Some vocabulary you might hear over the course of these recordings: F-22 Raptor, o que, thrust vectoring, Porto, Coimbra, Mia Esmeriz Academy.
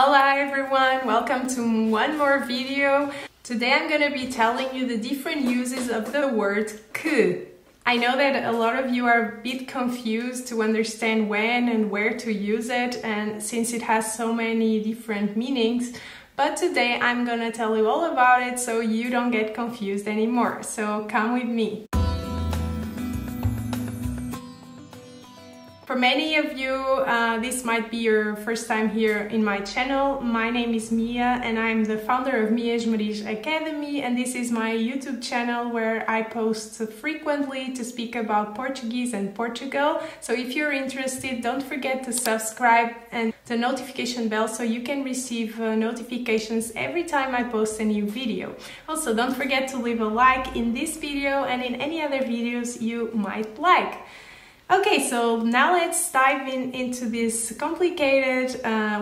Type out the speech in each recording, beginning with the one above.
Hola everyone, welcome to one more video. Today I'm going to be telling you the different uses of the word que. I know that a lot of you are a bit confused to understand when and where to use it, and since it has so many different meanings, but today I'm going to tell you all about it so you don't get confused anymore. So come with me. For many of you, this might be your first time here in my channel. My name is Mia and I'm the founder of Mia Esmeriz Academy, and this is my YouTube channel where I post frequently to speak about Portuguese and Portugal. So if you're interested, don't forget to subscribe and the notification bell so you can receive notifications every time I post a new video. Also, don't forget to leave a like in this video and in any other videos you might like. Okay, so now let's dive into this complicated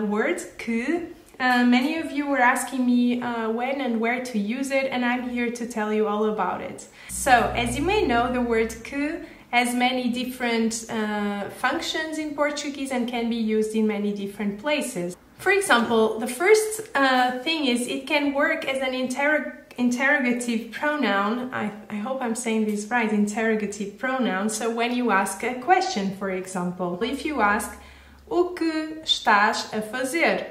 word, que. Many of you were asking me when and where to use it, and I'm here to tell you all about it. So, as you may know, the word que has many different functions in Portuguese and can be used in many different places. For example, the first thing is it can work as an interrogative pronoun. I hope I'm saying this right, interrogative pronoun. So when you ask a question, for example, if you ask o que estás a fazer,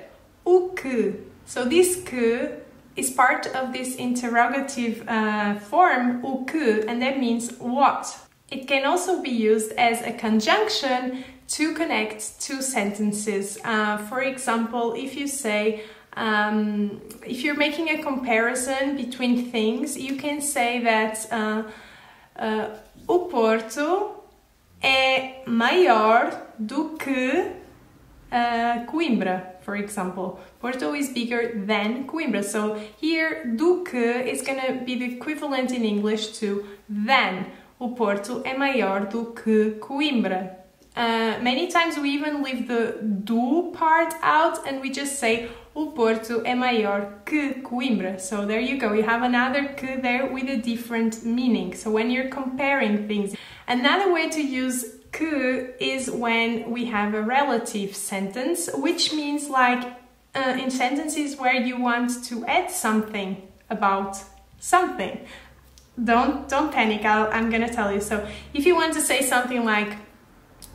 o que. So this que is part of this interrogative form o que, and that means what. It can also be used as a conjunction to connect two sentences. For example, if you say if you're making a comparison between things, you can say that o Porto é maior do que Coimbra, for example. Porto is bigger than Coimbra. So here, do que is going to be the equivalent in English to than. O Porto é maior do que Coimbra. Many times we even leave the do part out and we just say o Porto é maior que Coimbra. So there you go, you have another que there with a different meaning. So when you're comparing things. Another way to use que is when we have a relative sentence, which means like in sentences where you want to add something about something. Don't panic, I'm gonna tell you. So if you want to say something like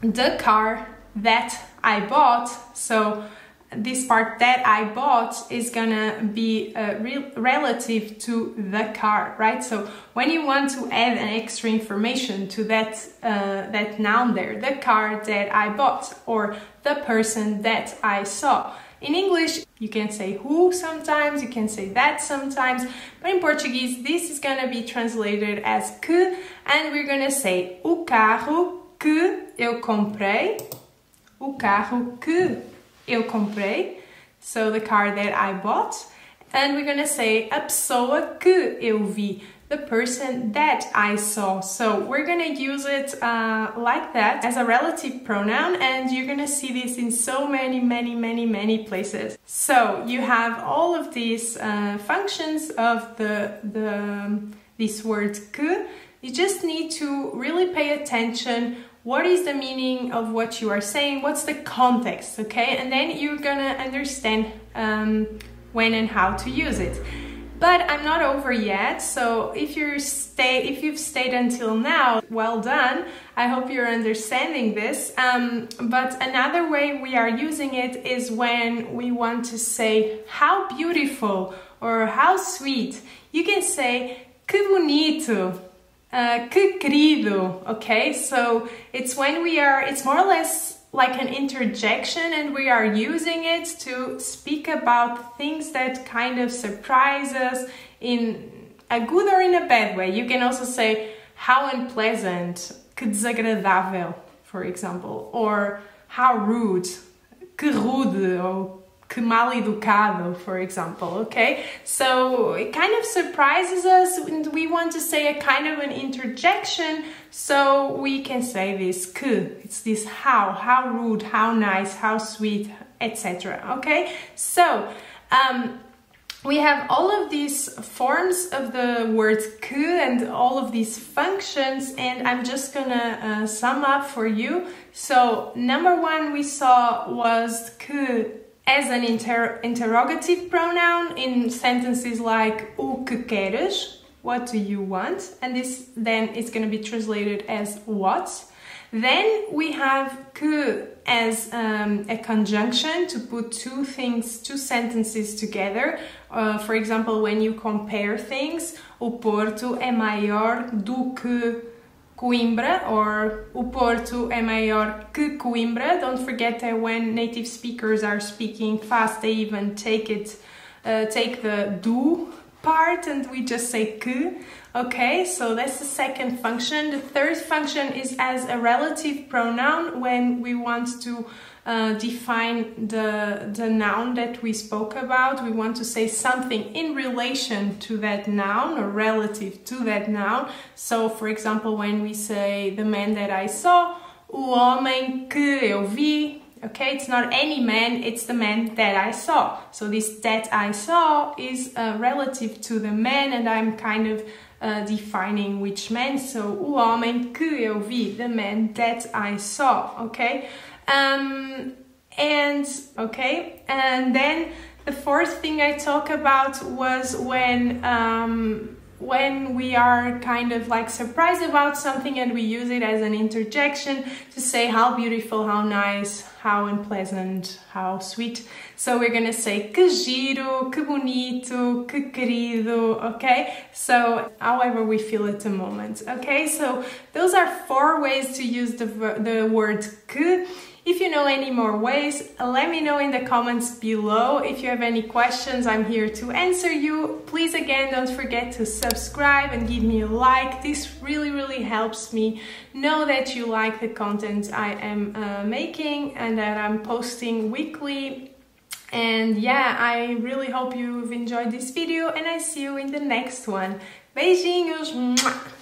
the car that I bought, so this part that I bought is gonna be relative to the car, right? So when you want to add an extra information to that noun there, the car that I bought or the person that I saw. In English, you can say who sometimes, you can say that sometimes, but in Portuguese, this is gonna be translated as que, and we're gonna say o carro que eu comprei, o carro que eu comprei, so the car that I bought, and we're gonna say a pessoa que eu vi, the person that I saw. So we're gonna use it like that as a relative pronoun, and you're gonna see this in so many places. So you have all of these functions of this word que. You just need to really pay attention. What is the meaning of what you are saying? What's the context, okay? And then you're gonna understand when and how to use it. But I'm not over yet, so if you've stayed until now, well done. I hope you're understanding this. But another way we are using it is when we want to say how beautiful or how sweet. You can say que bonito. Que querido, okay? So it's when we are, it's more or less like an interjection, and we are using it to speak about things that kind of surprise us in a good or in a bad way. You can also say how unpleasant, que desagradável, for example, or how rude, que rude, or que mal educado, for example, okay? So it kind of surprises us, and we want to say a kind of an interjection, so we can say this que. It's this how rude, how nice, how sweet, etc, okay? So, we have all of these forms of the word que and all of these functions, and I'm just gonna sum up for you. So, number one we saw was que as an interrogative pronoun in sentences like o que queres, what do you want, and this then is going to be translated as what. Then we have que as a conjunction to put two sentences together. For example, when you compare things, o Porto é maior do que Coimbra, or o Porto é maior que Coimbra. Don't forget that when native speakers are speaking fast, they even take the do part, and we just say que. Okay, so that's the second function. The third function is as a relative pronoun when we want to define the noun that we spoke about. We want to say something in relation to that noun or relative to that noun. So, for example, when we say the man that I saw, o homem que eu vi. Okay, it's not any man, it's the man that I saw. So this that I saw is relative to the man, and I'm kind of defining which man. So o homem que eu vi, the man that I saw. Okay, and then the fourth thing I talk about was when we are kind of like surprised about something and we use it as an interjection to say how beautiful, how nice, how unpleasant, how sweet. So we're gonna say que giro, que bonito, que querido, okay? So however we feel at the moment, okay? So those are four ways to use the word que. If you know any more ways, let me know in the comments below. If you have any questions, I'm here to answer you. Please, again, don't forget to subscribe and give me a like. This really helps me know that you like the content I am making and that I'm posting weekly. And yeah, I really hope you've enjoyed this video, and I see you in the next one. Beijinhos!